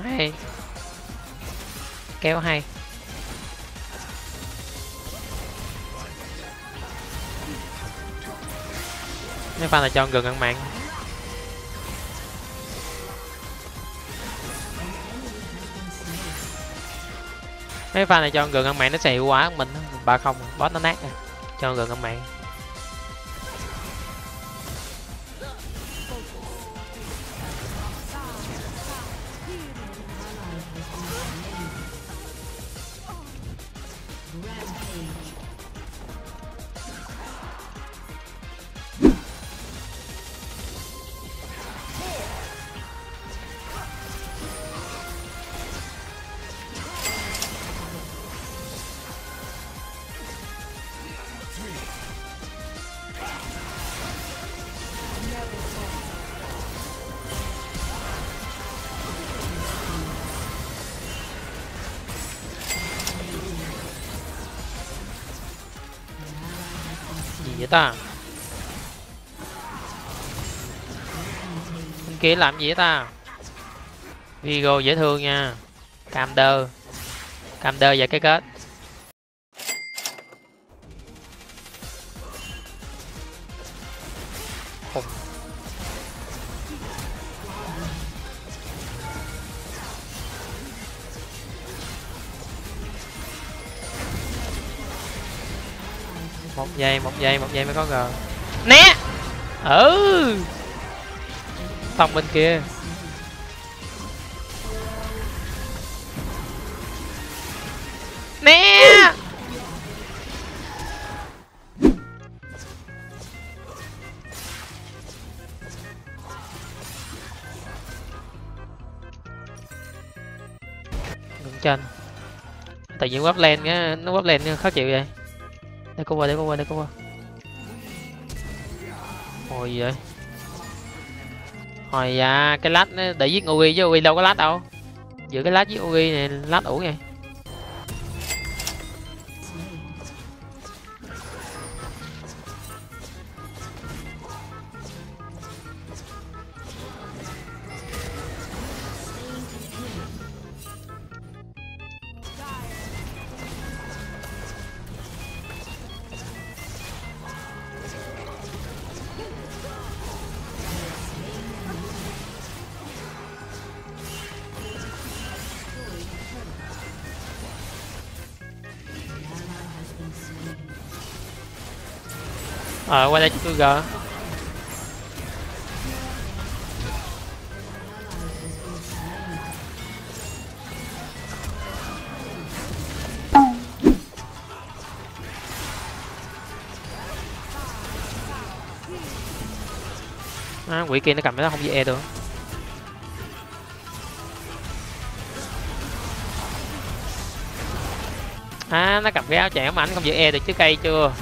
Hay. Kéo hay. Nếu pha là cho gần ăn mạng. Mấy pha này cho gần ăn mạng nó xịu quá mình 3-0, boss nó nát rồi. Cho gần ăn mạng. Vậy ta bên kia làm gì vậy ta? Vigo dễ thương nha. Cam đơ và cái kết. Một giây mới có gờ né. Ừ, phòng bên kia né. Ngưỡng chân tự nhiên quắp lên á, nó quắp lên khó chịu vậy. Để cô qua. Ôi gì vậy? Hồi dạ, cái lát nó để giết Uri chứ Uri đâu có lát đâu. Giữa cái lát với Uri này lát ủ nha. Qua đây cho tôi gỡ. À, quỷ kia nó cầm nó không dễ được. À, nó cầm cái áo chẻ mà anh không dễ được chứ cây chưa.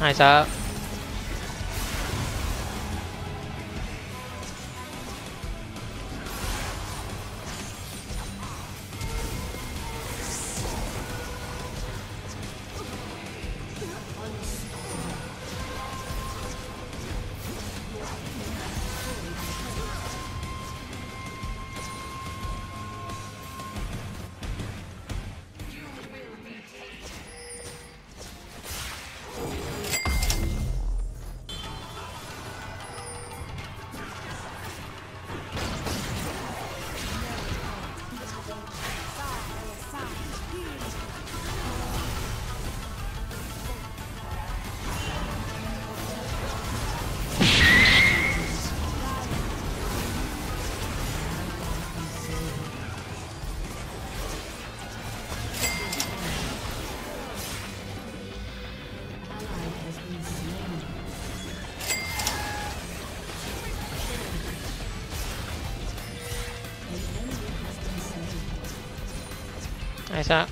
나이스. Nice up.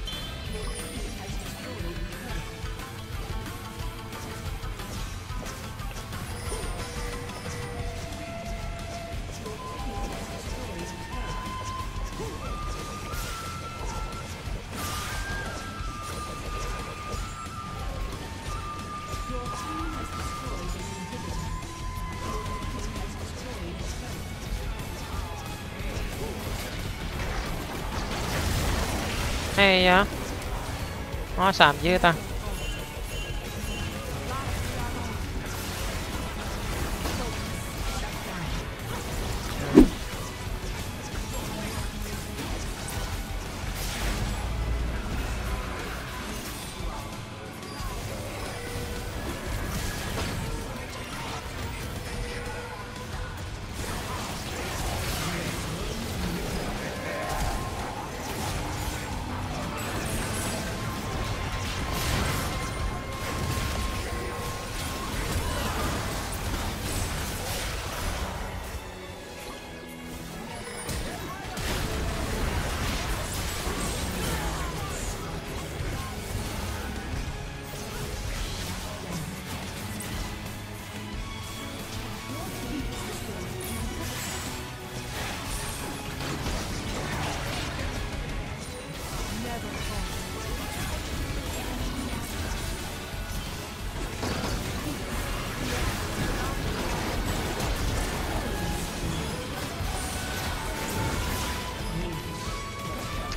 Hay vậy, nó sàm chứ ta.